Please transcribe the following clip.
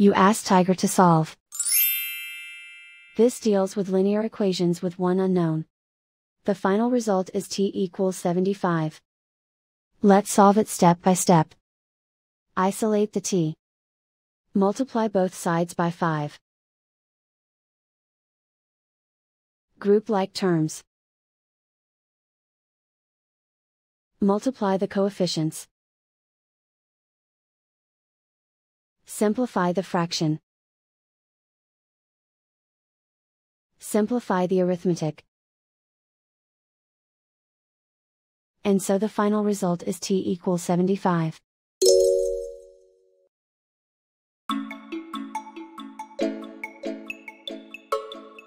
you ask Tiger to solve. This deals with linear equations with one unknown. The final result is t equals 75. Let's solve it step by step. Isolate the t. Multiply both sides by 5. Group like terms. Multiply the coefficients. Simplify the fraction. Simplify the arithmetic. And so the final result is t equals 75.